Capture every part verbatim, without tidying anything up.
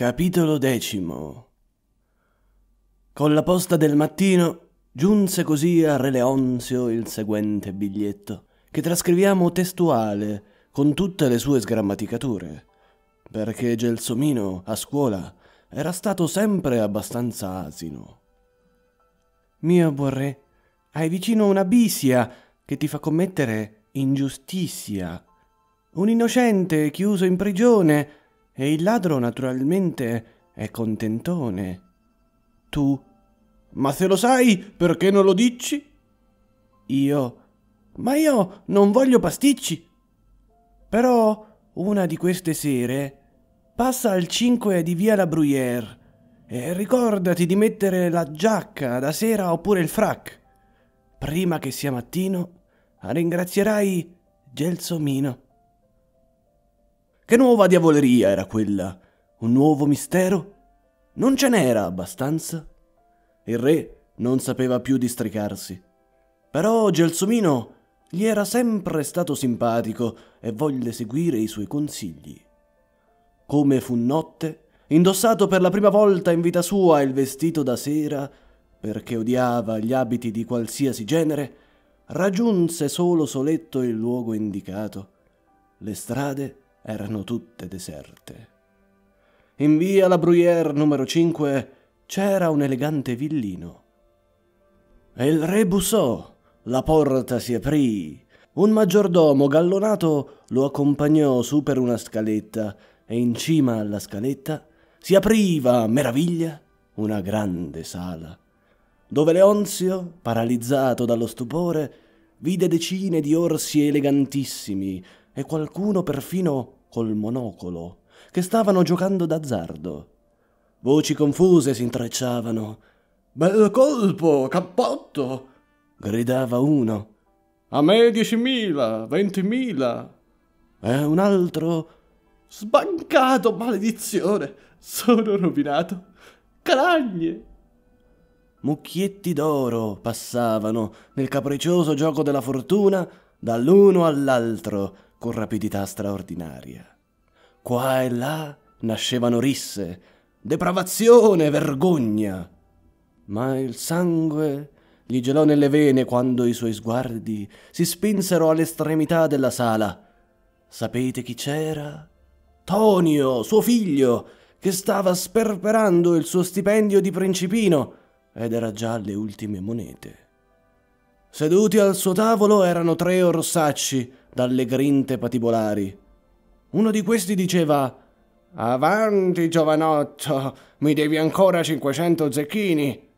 Capitolo decimo. Con la posta del mattino giunse così a Re Leonzio il seguente biglietto, che trascriviamo testuale con tutte le sue sgrammaticature, perché Gelsomino a scuola era stato sempre abbastanza asino. Mio buon re, hai vicino una bisia che ti fa commettere ingiustizia, un innocente chiuso in prigione. E il ladro naturalmente è contentone. Tu: ma se lo sai, perché non lo dici? Io: ma io non voglio pasticci. Però una di queste sere passa al cinque di via La Bruyère e ricordati di mettere la giacca da sera oppure il frac. Prima che sia mattino ringrazierai Gelsomino. Che nuova diavoleria era quella? Un nuovo mistero? Non ce n'era abbastanza? Il re non sapeva più districarsi. Però Gelsomino gli era sempre stato simpatico e volle seguire i suoi consigli. Come fu notte, indossato per la prima volta in vita sua il vestito da sera, perché odiava gli abiti di qualsiasi genere, raggiunse solo soletto il luogo indicato. Le strade erano tutte deserte. In via La Bruyère numero cinque c'era un elegante villino. E il re bussò, la porta si aprì. Un maggiordomo gallonato lo accompagnò su per una scaletta e in cima alla scaletta si apriva, a meraviglia, una grande sala, dove Leonzio, paralizzato dallo stupore, vide decine di orsi elegantissimi e qualcuno perfino col monocolo, che stavano giocando d'azzardo. Voci confuse si intrecciavano. «Bel colpo, cappotto!» gridava uno. «A me diecimila, ventimila!» E un altro: «Sbancato, maledizione! Sono rovinato! Caragne!» Mucchietti d'oro passavano nel capriccioso gioco della fortuna dall'uno all'altro, con rapidità straordinaria. Qua e là nascevano risse, depravazione, vergogna. Ma il sangue gli gelò nelle vene quando i suoi sguardi si spinsero all'estremità della sala. Sapete chi c'era? Tonio, suo figlio, che stava sperperando il suo stipendio di principino ed era già alle ultime monete. Seduti al suo tavolo erano tre orsacci dalle grinte patibolari. Uno di questi diceva: «Avanti, giovanotto, mi devi ancora cinquecento zecchini!»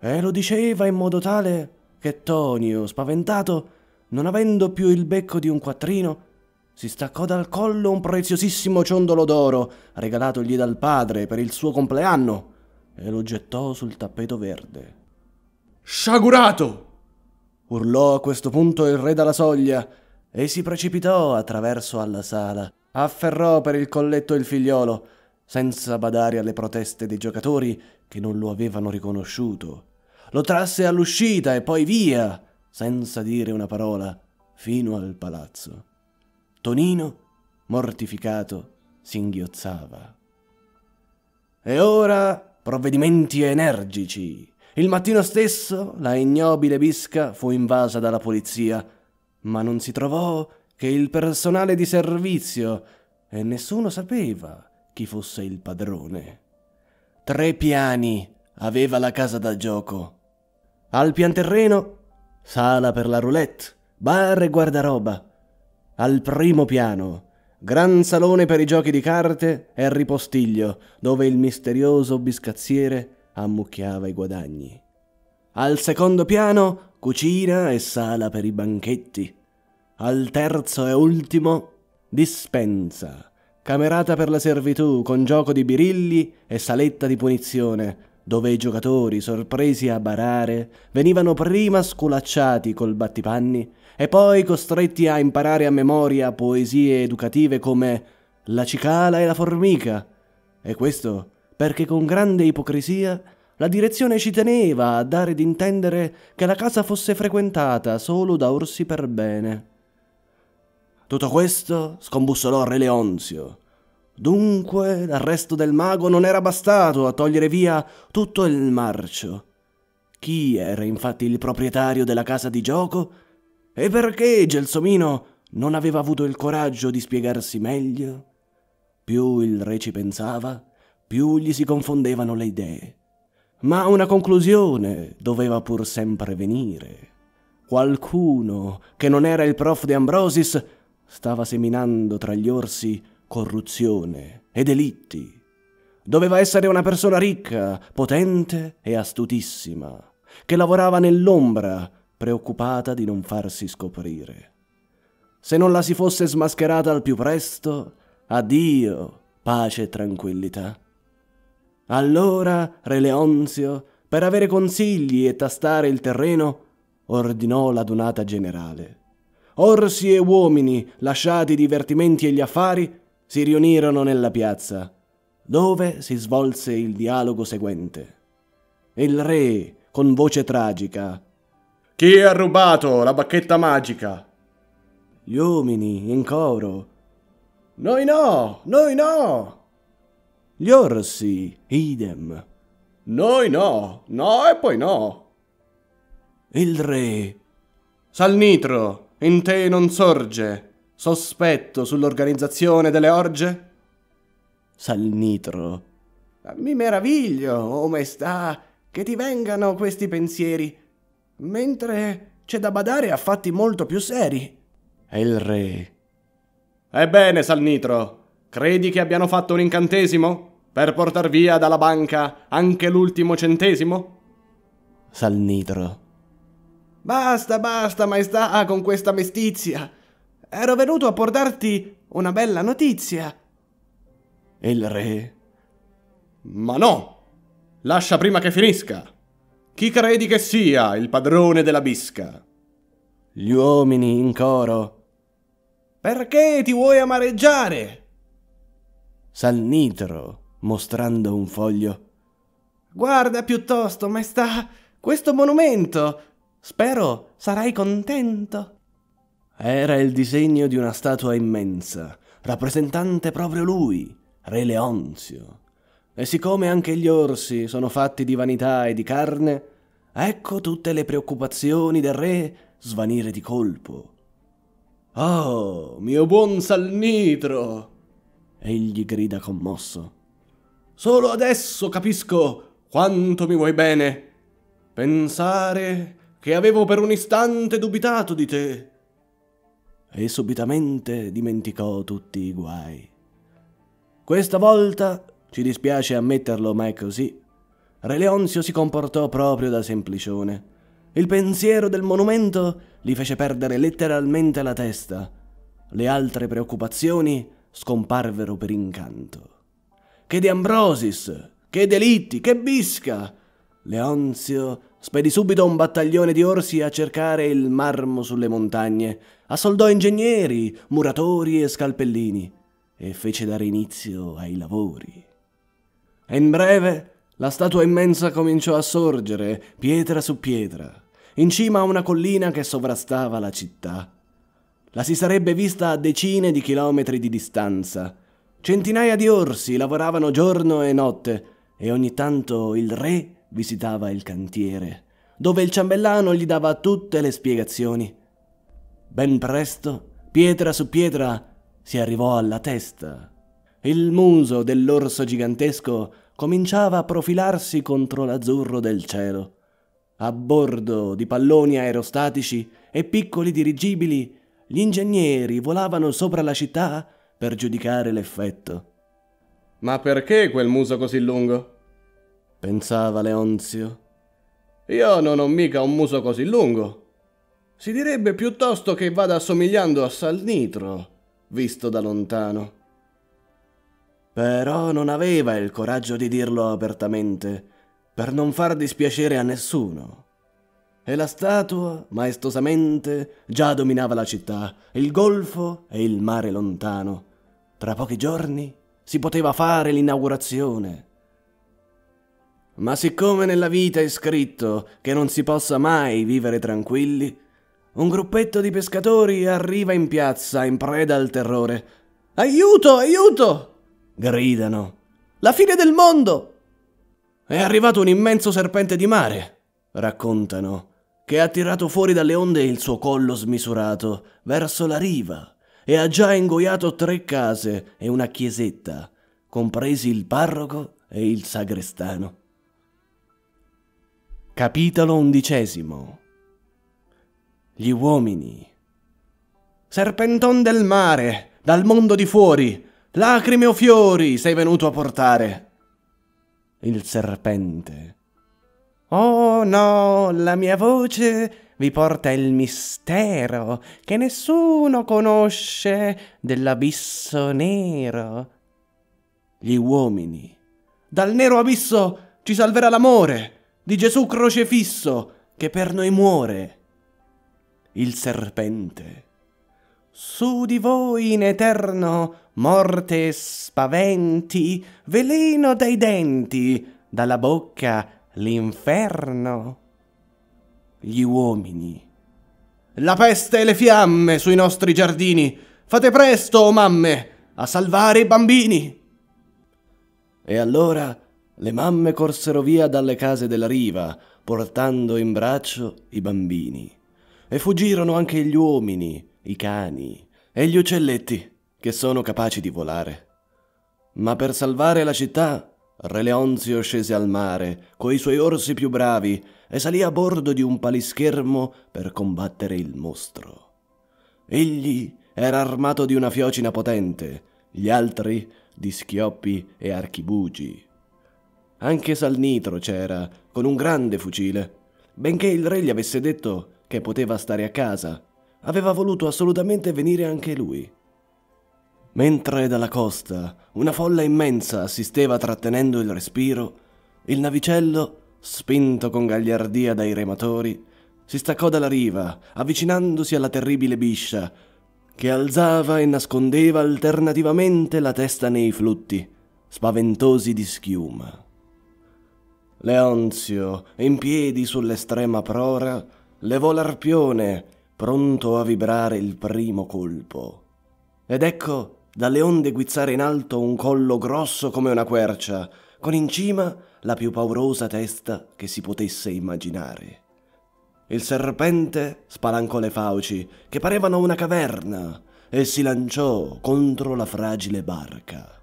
E lo diceva in modo tale che Tonio, spaventato, non avendo più il becco di un quattrino, si staccò dal collo un preziosissimo ciondolo d'oro regalatogli dal padre per il suo compleanno e lo gettò sul tappeto verde. «Sciagurato!» urlò a questo punto il re dalla soglia e si precipitò attraverso alla sala, afferrò per il colletto il figliolo, senza badare alle proteste dei giocatori che non lo avevano riconosciuto. Lo trasse all'uscita e poi via, senza dire una parola, fino al palazzo. Tonino, mortificato, singhiozzava. E ora provvedimenti energici. Il mattino stesso la ignobile bisca fu invasa dalla polizia, ma non si trovò che il personale di servizio e nessuno sapeva chi fosse il padrone. Tre piani aveva la casa da gioco. Al pianterreno, sala per la roulette, bar e guardaroba. Al primo piano, gran salone per i giochi di carte e ripostiglio, dove il misterioso biscazziere ammucchiava i guadagni. Al secondo piano, cucina e sala per i banchetti. Al terzo e ultimo, dispensa, camerata per la servitù con gioco di birilli e saletta di punizione, dove i giocatori, sorpresi a barare, venivano prima sculacciati col battipanni e poi costretti a imparare a memoria poesie educative come «La cicala e la formica». E questo perché con grande ipocrisia la direzione ci teneva a dare d'intendere che la casa fosse frequentata solo da orsi per bene. Tutto questo scombussolò Re Leonzio. Dunque l'arresto del mago non era bastato a togliere via tutto il marcio. Chi era infatti il proprietario della casa di gioco? E perché Gelsomino non aveva avuto il coraggio di spiegarsi meglio? Più il re ci pensava, più gli si confondevano le idee. Ma una conclusione doveva pur sempre venire. Qualcuno, che non era il prof De Ambrosis, stava seminando tra gli orsi corruzione e delitti. Doveva essere una persona ricca, potente e astutissima, che lavorava nell'ombra, preoccupata di non farsi scoprire. Se non la si fosse smascherata al più presto, addio, pace e tranquillità. Allora Re Leonzio, per avere consigli e tastare il terreno, ordinò l'adunata generale. Orsi e uomini, lasciati i divertimenti e gli affari, si riunirono nella piazza, dove si svolse il dialogo seguente. Il re, con voce tragica: «Chi ha rubato la bacchetta magica?» Gli uomini, in coro: «Noi no! Noi no!» Gli orsi, idem: «Noi no! No e poi no!» Il re: «Salnitro, in te non sorge sospetto sull'organizzazione delle orge?» Salnitro: «Mi meraviglio, omestà, che ti vengano questi pensieri, mentre c'è da badare a fatti molto più seri». E il re: «Ebbene, Salnitro, credi che abbiano fatto un incantesimo per portar via dalla banca anche l'ultimo centesimo?» Salnitro: «Basta, basta, maestà, con questa mestizia. Ero venuto a portarti una bella notizia». Il re: «Ma no! Lascia prima che finisca. Chi credi che sia il padrone della bisca?» Gli uomini, in coro: «Perché ti vuoi amareggiare?» Salnitro, mostrando un foglio: «Guarda piuttosto, maestà, questo monumento. Spero sarai contento». Era il disegno di una statua immensa, rappresentante proprio lui, Re Leonzio. E siccome anche gli orsi sono fatti di vanità e di carne, ecco tutte le preoccupazioni del re svanire di colpo. «Oh, mio buon Salnitro!» egli grida commosso. «Solo adesso capisco quanto mi vuoi bene. Pensare che avevo per un istante dubitato di te!» E subitamente dimenticò tutti i guai. Questa volta, ci dispiace ammetterlo ma è così, Re Leonzio si comportò proprio da semplicione. Il pensiero del monumento gli fece perdere letteralmente la testa. Le altre preoccupazioni scomparvero per incanto. Che De Ambrosis, che delitti, che bisca! Leonzio spedì subito un battaglione di orsi a cercare il marmo sulle montagne, assoldò ingegneri, muratori e scalpellini e fece dare inizio ai lavori. E in breve la statua immensa cominciò a sorgere, pietra su pietra, in cima a una collina che sovrastava la città. La si sarebbe vista a decine di chilometri di distanza. Centinaia di orsi lavoravano giorno e notte e ogni tanto il re visitava il cantiere, dove il ciambellano gli dava tutte le spiegazioni. Ben presto, pietra su pietra, si arrivò alla testa. Il muso dell'orso gigantesco cominciava a profilarsi contro l'azzurro del cielo. A bordo di palloni aerostatici e piccoli dirigibili, gli ingegneri volavano sopra la città per giudicare l'effetto. «Ma perché quel muso così lungo?» pensava Leonzio. «Io non ho mica un muso così lungo. Si direbbe piuttosto che vada assomigliando a Salnitro, visto da lontano». Però non aveva il coraggio di dirlo apertamente, per non far dispiacere a nessuno. E la statua, maestosamente, già dominava la città, il golfo e il mare lontano. Tra pochi giorni si poteva fare l'inaugurazione. Ma siccome nella vita è scritto che non si possa mai vivere tranquilli, un gruppetto di pescatori arriva in piazza in preda al terrore. «Aiuto, aiuto! Gridano: la fine del mondo! È arrivato un immenso serpente di mare, raccontano, che ha tirato fuori dalle onde il suo collo smisurato verso la riva e ha già ingoiato tre case e una chiesetta, compresi il parroco e il sagrestano. Capitolo undicesimo. Gli uomini. Serpenton del mare, dal mondo di fuori, lacrime o fiori sei venuto a portare. Il serpente: oh no, la mia voce vi porta il mistero che nessuno conosce dell'abisso nero. Gli uomini: dal nero abisso ci salverà l'amore di Gesù crocifisso che per noi muore. Il serpente: su di voi in eterno morte e spaventi, veleno dai denti, dalla bocca l'inferno. Gli uomini: la peste e le fiamme sui nostri giardini, fate presto, o mamme, a salvare i bambini. E allora le mamme corsero via dalle case della riva, portando in braccio i bambini, e fuggirono anche gli uomini, i cani e gli uccelletti, che sono capaci di volare. Ma per salvare la città, Re Leonzio scese al mare coi suoi orsi più bravi e salì a bordo di un palischermo per combattere il mostro. Egli era armato di una fiocina potente, gli altri di schioppi e archibugi. Anche Salnitro c'era, con un grande fucile. Benché il re gli avesse detto che poteva stare a casa, aveva voluto assolutamente venire anche lui. Mentre dalla costa una folla immensa assisteva trattenendo il respiro, il navicello, spinto con gagliardia dai rematori, si staccò dalla riva, avvicinandosi alla terribile biscia, che alzava e nascondeva alternativamente la testa nei flutti spaventosi di schiuma. Leonzio, in piedi sull'estrema prora, levò l'arpione, pronto a vibrare il primo colpo. Ed ecco dalle onde guizzare in alto un collo grosso come una quercia, con in cima la più paurosa testa che si potesse immaginare. Il serpente spalancò le fauci, che parevano una caverna, e si lanciò contro la fragile barca.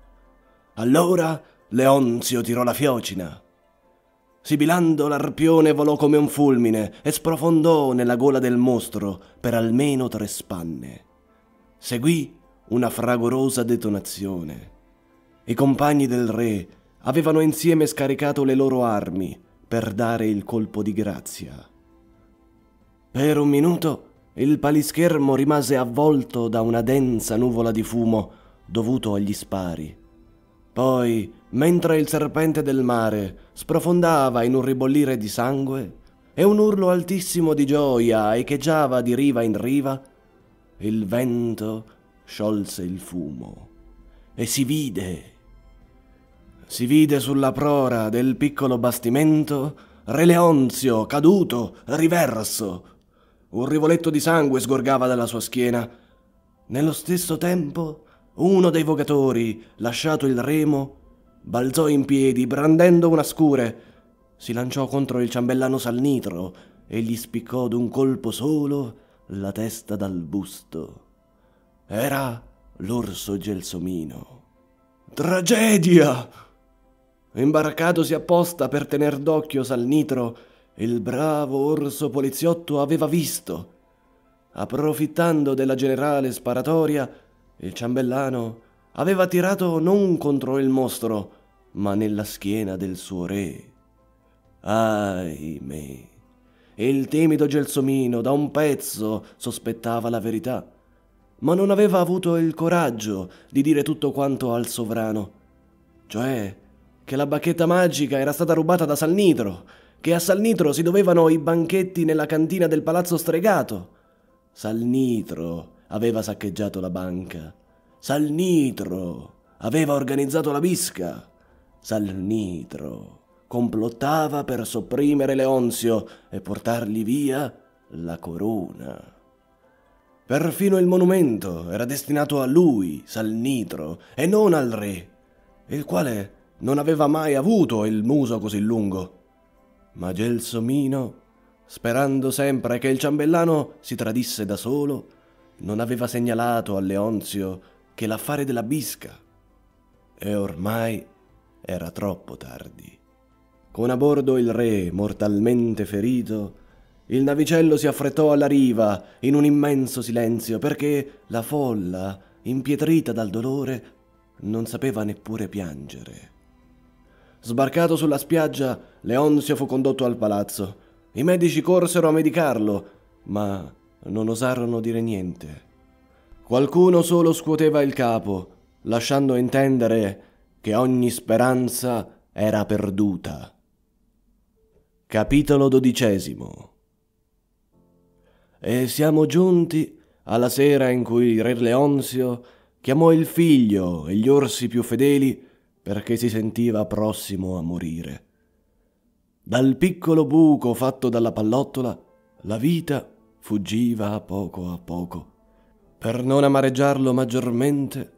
Allora Leonzio tirò la fiocina. Sibilando, l'arpione volò come un fulmine e sprofondò nella gola del mostro per almeno tre spanne. Seguì una fragorosa detonazione. I compagni del re avevano insieme scaricato le loro armi per dare il colpo di grazia. Per un minuto il palischermo rimase avvolto da una densa nuvola di fumo dovuto agli spari. Poi, mentre il serpente del mare sprofondava in un ribollire di sangue e un urlo altissimo di gioia echeggiava di riva in riva, il vento sciolse il fumo e si vide. Si vide sulla prora del piccolo bastimento Re Leonzio caduto riverso. Un rivoletto di sangue sgorgava dalla sua schiena. Nello stesso tempo, uno dei vogatori, lasciato il remo, balzò in piedi, brandendo una scure, si lanciò contro il ciambellano Salnitro e gli spiccò d'un colpo solo la testa dal busto. Era l'orso Gelsomino. Tragedia! Imbarcatosi apposta per tener d'occhio Salnitro, il bravo orso poliziotto aveva visto. Approfittando della generale sparatoria, il ciambellano aveva tirato non contro il mostro, ma nella schiena del suo re. Ahimè, il timido Gelsomino da un pezzo sospettava la verità, ma non aveva avuto il coraggio di dire tutto quanto al sovrano, cioè che la bacchetta magica era stata rubata da Salnitro, che a Salnitro si dovevano i banchetti nella cantina del palazzo stregato. Salnitro aveva saccheggiato la banca. Salnitro aveva organizzato la bisca. Salnitro complottava per sopprimere Leonzio e portargli via la corona. Perfino il monumento era destinato a lui, Salnitro, e non al re. il quale non aveva mai avuto il muso così lungo. Ma Gelsomino, sperando sempre che il ciambellano si tradisse da solo, non aveva segnalato a Leonzio che l'affare della bisca, e ormai era troppo tardi. Con a bordo il re, mortalmente ferito, il navicello si affrettò alla riva in un immenso silenzio, perché la folla, impietrita dal dolore, non sapeva neppure piangere. Sbarcato sulla spiaggia, Leonzio fu condotto al palazzo. I medici corsero a medicarlo, ma non osarono dire niente. Qualcuno solo scuoteva il capo, lasciando intendere che ogni speranza era perduta. Capitolo dodicesimo. E siamo giunti alla sera in cui il re Leonzio chiamò il figlio e gli orsi più fedeli, perché si sentiva prossimo a morire. Dal piccolo buco fatto dalla pallottola la vita fuggiva a poco a poco. Per non amareggiarlo maggiormente,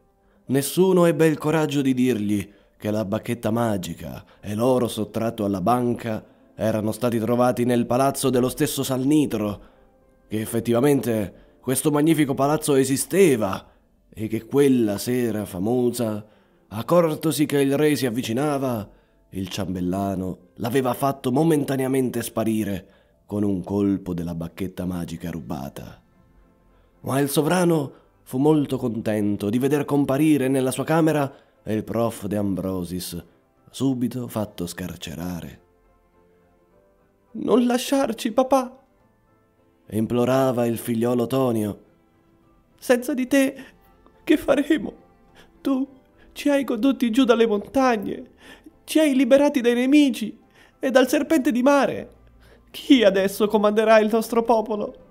nessuno ebbe il coraggio di dirgli che la bacchetta magica e l'oro sottratto alla banca erano stati trovati nel palazzo dello stesso Salnitro, che effettivamente questo magnifico palazzo esisteva e che quella sera famosa, accortosi che il re si avvicinava, il ciambellano l'aveva fatto momentaneamente sparire con un colpo della bacchetta magica rubata. Ma il sovrano fu molto contento di veder comparire nella sua camera il prof De Ambrosis, subito fatto scarcerare. «Non lasciarci, papà!» implorava il figliolo Tonio. «Senza di te che faremo? Tu ci hai condotti giù dalle montagne, ci hai liberati dai nemici e dal serpente di mare. Chi adesso comanderà il nostro popolo?»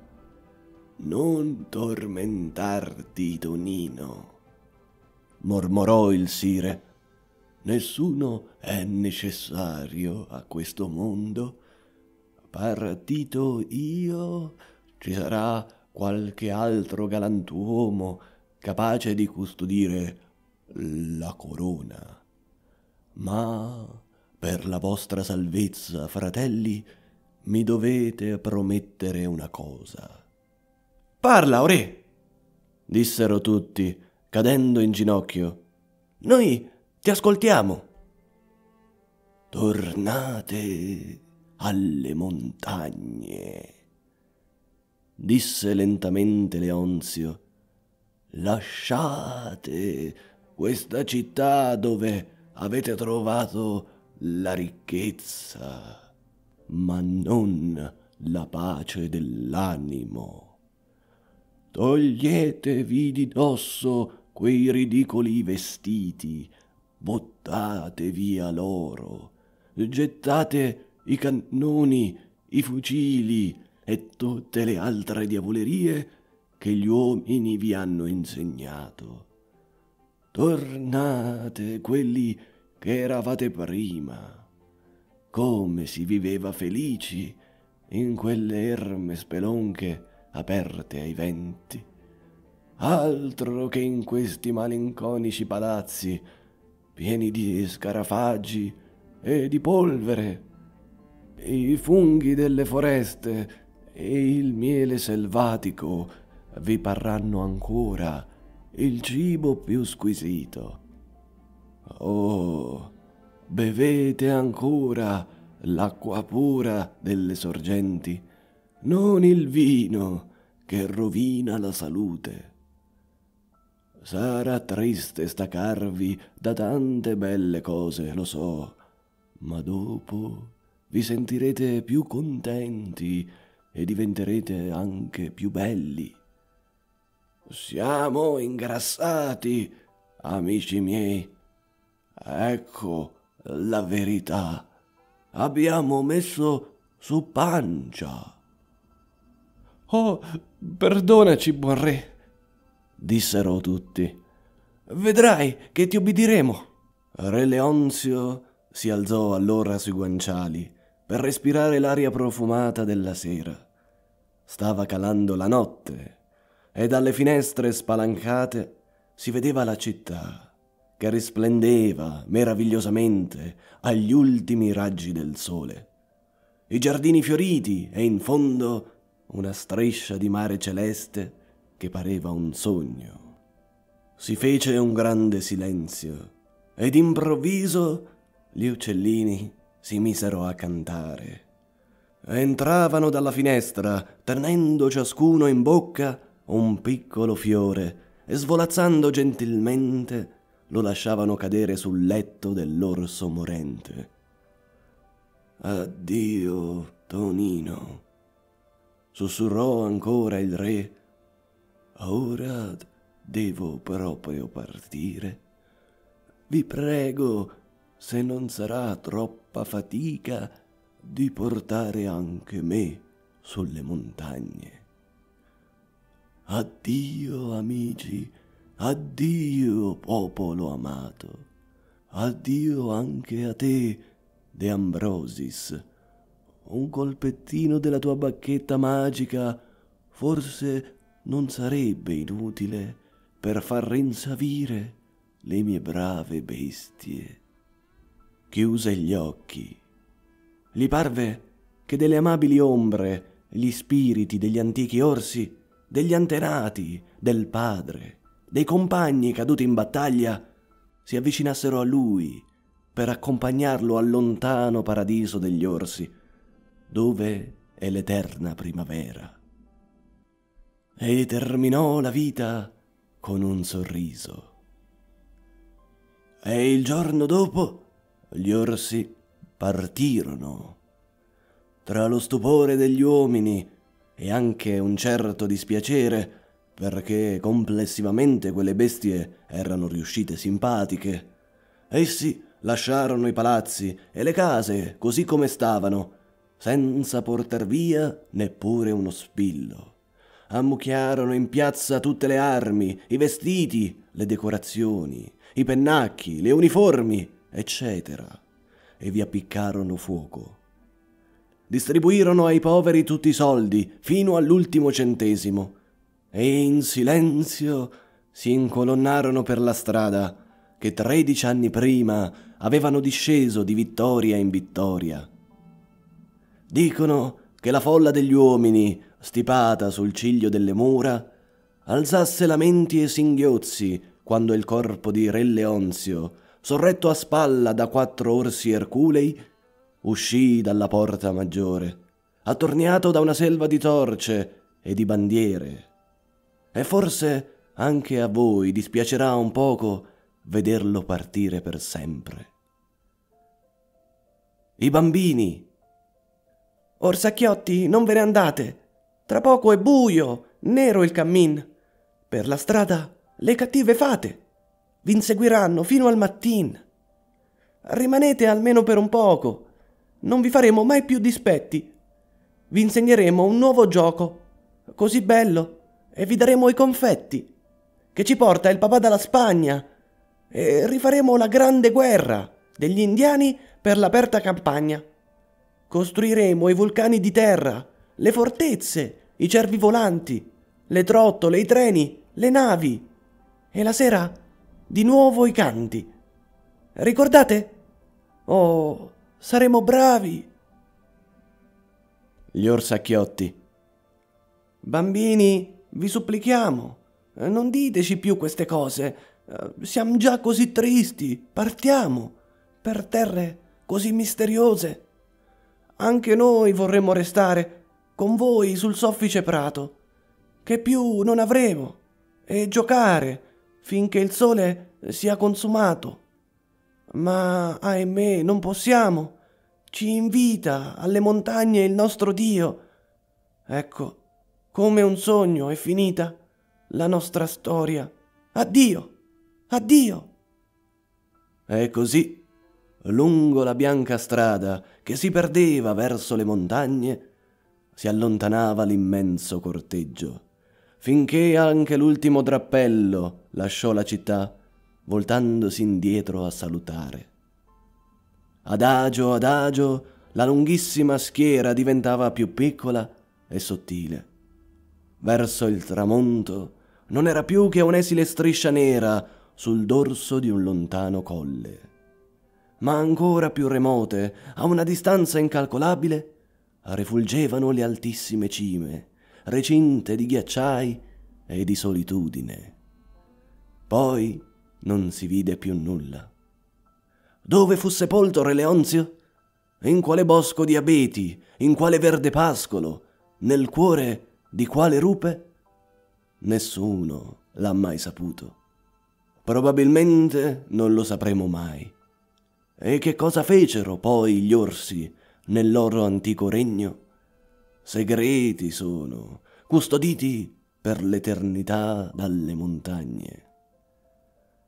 «Non tormentarti, Tonino», mormorò il sire. «Nessuno è necessario a questo mondo. Partito io, ci sarà qualche altro galantuomo capace di custodire la corona. Ma per la vostra salvezza, fratelli, mi dovete promettere una cosa». «Parla, o re!» dissero tutti, cadendo in ginocchio. «Noi ti ascoltiamo». «Tornate alle montagne», disse lentamente Leonzio. «Lasciate questa città dove avete trovato la ricchezza, ma non la pace dell'animo. Toglietevi di dosso quei ridicoli vestiti, buttate via l'oro, gettate i cannoni, i fucili e tutte le altre diavolerie che gli uomini vi hanno insegnato. Tornate quelli che eravate prima, come si viveva felici in quelle erme spelonche aperte ai venti, altro che in questi malinconici palazzi pieni di scarafaggi e di polvere, i funghi delle foreste e il miele selvatico vi parranno ancora il cibo più squisito. Oh, bevete ancora l'acqua pura delle sorgenti, non il vino che rovina la salute. Sarà triste staccarvi da tante belle cose, lo so, ma dopo vi sentirete più contenti e diventerete anche più belli. Siamo ingrassati, amici miei. Ecco la verità. Abbiamo messo su pancia». «Oh, perdonaci, buon re», dissero tutti. «Vedrai che ti obbediremo». Re Leonzio si alzò allora sui guanciali per respirare l'aria profumata della sera. Stava calando la notte, e dalle finestre spalancate si vedeva la città che risplendeva meravigliosamente agli ultimi raggi del sole. I giardini fioriti e in fondo una striscia di mare celeste che pareva un sogno. Si fece un grande silenzio ed improvviso gli uccellini si misero a cantare. Entravano dalla finestra tenendo ciascuno in bocca un piccolo fiore e svolazzando gentilmente lo lasciavano cadere sul letto dell'orso morente. «Addio, Tonino», sussurrò ancora il re. «Ora devo proprio partire. Vi prego, se non sarà troppa fatica, di portare anche me sulle montagne. Addio, amici, addio, popolo amato, addio anche a te, De Ambrosis. Un colpettino della tua bacchetta magica forse non sarebbe inutile per far rinsavire le mie brave bestie». Chiuse gli occhi. Gli parve che delle amabili ombre, gli spiriti degli antichi orsi, degli antenati, del padre, dei compagni caduti in battaglia, si avvicinassero a lui per accompagnarlo al lontano paradiso degli orsi, dove è l'eterna primavera. E terminò la vita con un sorriso. E il giorno dopo gli orsi partirono. Tra lo stupore degli uomini e anche un certo dispiacere, perché complessivamente quelle bestie erano riuscite simpatiche, essi lasciarono i palazzi e le case così come stavano, senza portar via neppure uno spillo. Ammucchiarono in piazza tutte le armi, i vestiti, le decorazioni, i pennacchi, le uniformi, eccetera, e vi appiccarono fuoco. Distribuirono ai poveri tutti i soldi, fino all'ultimo centesimo, e in silenzio si incolonnarono per la strada che tredici anni prima avevano disceso di vittoria in vittoria. Dicono che la folla degli uomini, stipata sul ciglio delle mura, alzasse lamenti e singhiozzi quando il corpo di Re Leonzio, sorretto a spalla da quattro orsi erculei, uscì dalla porta maggiore, attorniato da una selva di torce e di bandiere. E forse anche a voi dispiacerà un poco vederlo partire per sempre. I bambini. «Orsacchiotti, non ve ne andate! Tra poco è buio, nero il cammin. Per la strada le cattive fate vi inseguiranno fino al mattin. Rimanete almeno per un poco. Non vi faremo mai più dispetti. Vi insegneremo un nuovo gioco, così bello, e vi daremo i confetti, che ci porta il papà dalla Spagna, e rifaremo la grande guerra degli indiani per l'aperta campagna. Costruiremo i vulcani di terra, le fortezze, i cervi volanti, le trottole, i treni, le navi, e la sera di nuovo i canti. Ricordate? Oh, saremo bravi!» Gli orsacchiotti. «Bambini, vi supplichiamo, non diteci più queste cose. Siamo già così tristi. Partiamo per terre così misteriose. Anche noi vorremmo restare con voi sul soffice prato, che più non avremo, e giocare finché il sole sia consumato. Ma, ahimè, non possiamo. Ci invita alle montagne il nostro Dio. Ecco, come un sogno è finita la nostra storia. Addio! Addio!» E così, lungo la bianca strada che si perdeva verso le montagne, si allontanava l'immenso corteggio, finché anche l'ultimo drappello lasciò la città, voltandosi indietro a salutare. Adagio adagio la lunghissima schiera diventava più piccola e sottile. Verso il tramonto non era più che un'esile striscia nera sul dorso di un lontano colle, ma ancora più remote, a una distanza incalcolabile, refulgevano le altissime cime, recinte di ghiacciai e di solitudine. Poi non si vide più nulla. Dove fu sepolto Re Leonzio? In quale bosco di abeti? In quale verde pascolo? Nel cuore di quale rupe? Nessuno l'ha mai saputo. Probabilmente non lo sapremo mai. E che cosa fecero poi gli orsi nel loro antico regno? Segreti sono, custoditi per l'eternità dalle montagne.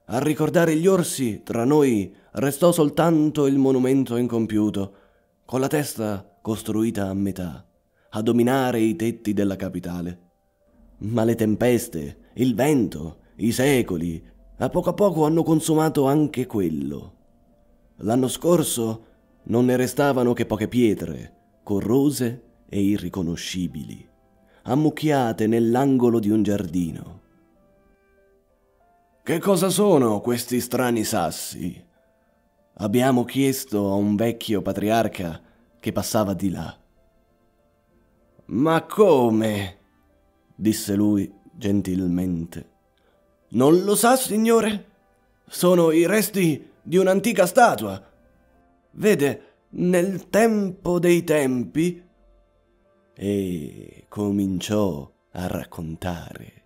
A ricordare gli orsi tra noi restò soltanto il monumento incompiuto, con la testa costruita a metà, a dominare i tetti della capitale. Ma le tempeste, il vento, i secoli, a poco a poco hanno consumato anche quello. L'anno scorso non ne restavano che poche pietre, corrose e irriconoscibili, ammucchiate nell'angolo di un giardino. Che cosa sono questi strani sassi? Abbiamo chiesto a un vecchio patriarca che passava di là. Ma come? Disse lui gentilmente. Non lo sa, signore? Sono i resti di un'antica statua. Vede, nel tempo dei tempi... E cominciò a raccontare.